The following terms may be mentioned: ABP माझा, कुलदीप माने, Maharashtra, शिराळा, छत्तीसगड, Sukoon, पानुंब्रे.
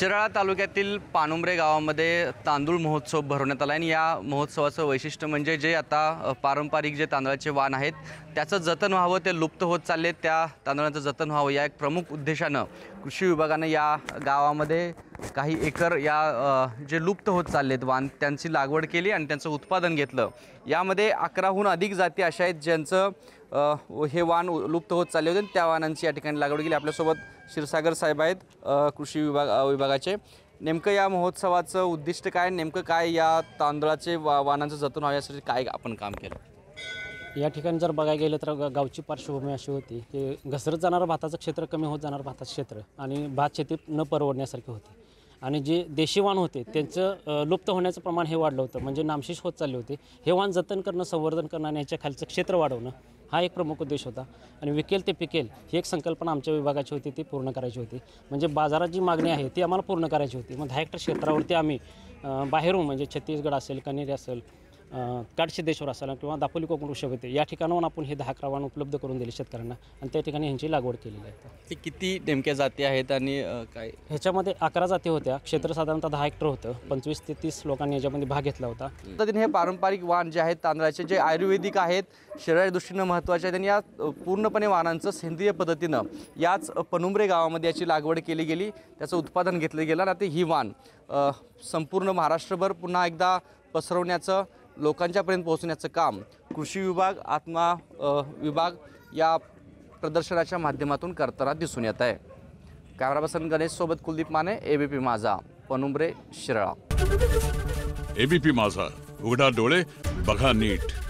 शिराळा तालुक्यातील पानुंब्रे गावामध्ये तांदूळ महोत्सव भरवण्यात आला आणि या महोत्सवाचं वैशिष्ट्य म्हणजे जे आता पारंपरिक जे तांदळाचे वाण आहेत त्याचं जतन व्हावं, ते लुप्त होत चालले त्या तांदळाचं जतन व्हावं या एक प्रमुख उद्देशानं कृषी विभागाने या गावामध्ये काही एकर या जे लुप्त होत चाललेत वाण त्यांची लागवड केली आणि त्यांचं उत्पादन घेतलं। यामध्ये 11हून अधिक जाती अशा आहेत ज्यांचं हे वाण लुप्त होत चालले होते, त्या वाणांची या ठिकाणी लागवड केली। आपल्यासोबत क्षीरसागर साहेब आहेत कृषी विभागाचे। नेमकं या महोत्सवाचं उद्दिष्ट काय, नेमकं काय या तांदळाचे वाणांचं जतन व्हावं यासाठी काय आपण काम केलं? या ठिकाणी जर बघायला गेलं तर गावची पार्श्वभूमी अशी होती की घसरत जाणारं भाताचं क्षेत्र, कमी होत जाणारं भाताचं क्षेत्र आणि भात शेती न परवडण्यासारखे होते आणि जे देशी वाण होते त्यांचं लुप्त होण्याचं प्रमाण हे वाढलं होतं, म्हणजे नामशेष होत चालले होते। हे वाण जतन करणं, संवर्धन करणं आणि याच्या खालचं क्षेत्र वाढवणं हा एक प्रमुख उद्देश होता आणि विकेल ते पिकेल ही एक संकल्पना आमच्या विभागाची होती, ती पूर्ण करायची होती। म्हणजे बाजारात जी मागणी आहे ती आम्हाला पूर्ण करायची होती। मग 10 हेक्टर क्षेत्रावरती आम्ही बाहेरून म्हणजे छत्तीसगड असेल, कन्हेरी असेल, काटसिद्धेश्वर असेल किंवा दापोली कोकण वृक्षभते या ठिकाणाहून आपण हे 10 वाण उपलब्ध करून दिले शेतकऱ्यांना आणि त्या ठिकाणी यांची लागवड केलेली आहे। ते किती नेमक्या जाती आहेत आणि काय ह्याच्यामध्ये 11 जाती होत्या, क्षेत्र साधारणतः 10 हेक्टर होतं, 25 ते 30 लोकांनी याच्यामध्ये भाग घेतला होता। तर हे पारंपरिक वाण जे आहेत तांदळाचे जे आयुर्वेदिक आहेत, शरीराच्या दृष्टीने महत्त्वाचे आहेत आणि या पूर्णपणे वाणांचं सेंद्रिय पद्धतीने याच पानुंब्रे गावामध्ये याची लागवड केली गेली, त्याचं उत्पादन घेतले गेलं आणि ही वाण संपूर्ण महाराष्ट्रभर पुन्हा एकदा पसरवण्याचं, लोकांच्यापर्यंत पोहोचण्याचं काम कृषी विभाग, आत्मा विभाग या प्रदर्शनाच्या माध्यमातून करताना दिसून येत आहे। कॅमेरा पर्सन गणेश सोबत कुलदीप माने, ABP माझा, पानुंब्रे, शिराळा। ABP माझा, उघडा डोळे बघा नीट।